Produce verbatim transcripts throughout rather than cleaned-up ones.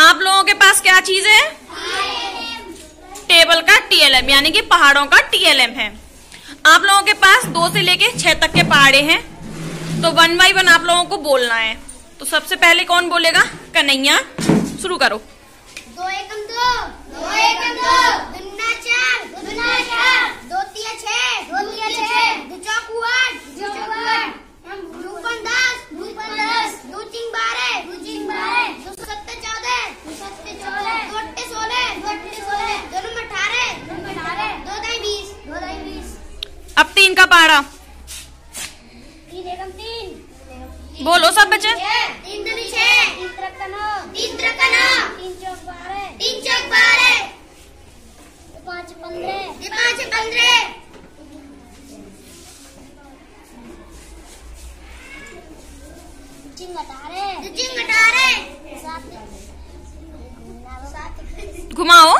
आप लोगों के पास क्या चीज है? टेबल का टी एल एम यानी कि पहाड़ों का टी एल एम है। आप लोगों के पास दो से लेके छह तक के पहाड़े हैं, तो वन बाई वन आप लोगों को बोलना है। तो सबसे पहले कौन बोलेगा? कन्हैया, शुरू करो। दो एकम दो, दो एकम दो, दुना चार, दुना चार, दो तिया छह, दो तिया छह, दो चौक आठ, दो चौक आठ, दो पाँच दस, दो पाँच दस, दो तीन बारह, दो तीन बारह, दो सत्ते चौदह, दो सत्ते चौदह, दो अट्ठे सोलह, दो अट्ठे सोलह, दोनों में अठारह, दोनों में अठारह, दो दाई बीस, दो दाई बीस। अब तीन का पारा बोलो सब बच्चे। तीन दूनी छह, तीन त्रिक नौ, तीन त्रिक नौ, तीन चौक बारह, तीन चौक बारह, पाँच पंद्रह, पाँच पंद्रह। घुमाओ।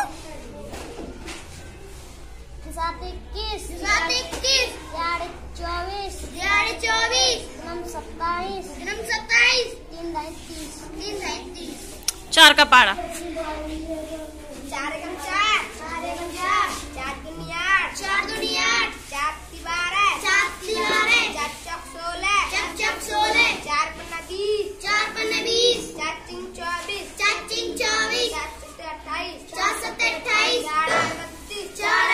सात इक्कीस, सात इक्कीस, ग्यारह चौबीस, ग्यारह चौबीस, नम सत्ताईस, नम सत्ताईस, तीन ढाई तीस, तीन ढाई तीस। चार का पारा चार एकम चार, चार एकम चार, चार दूनी आठ, चार दूनी आठ, चार ती बारह, चार ती बारह, चार चौक सोलह, चार चौक सोलह, चार पन्ना बीस, चार पन्ना बीस, चार तीन चौबीस, चार तीन चौबीस, चार सत्तर अट्ठाईस, चार सत्तर अट्ठाईस, चार बत्तीस, चार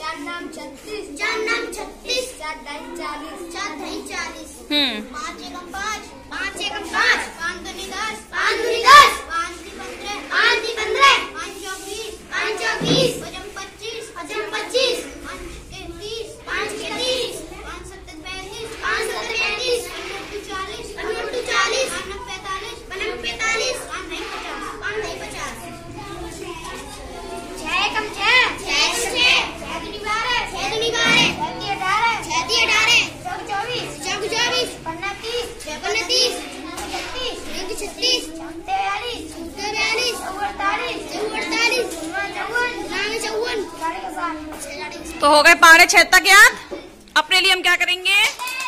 चार नाम छत्तीस, चार नाम छत्तीस, चार ढाई चालीस, चार ढाई चालीस। पाँच एकम पाँच, पाँच एकम पाँच, पाँच दूनी दस, पाँच दूनी दस, पाँच दी पंद्रह, पाँच दी पंद्रह, पाँच चौक बीस, पाँच चौक बीस, पचम पच्चीस, पचम पच्चीस, पाँच के तीस, पाँच के तीस, पाँच सत्तर पैंतीस, पाँच सत्तर पैंतीस, पन्नू चालीस, पन्नू चालीस, पन्नू पैंतालीस, पन्नू पैंतालीस, पाँच नहीं पचास, पाँच नहीं पचास। छह एकम छह, छह एकम छह, छह दूनी बारह, छह ती अठारह, छह ती अठारह, चौक चौबीस, चौक चौबीस, पन्ना तीस, पन्ना तीस, छत्तीस, एक छत्तीस, तेरालीस, तेरालीस, अड़तालीस, अड़तालीस, चौवन, चौवन। तो हो गए पारे छह तक याद। अपने लिए हम क्या करेंगे?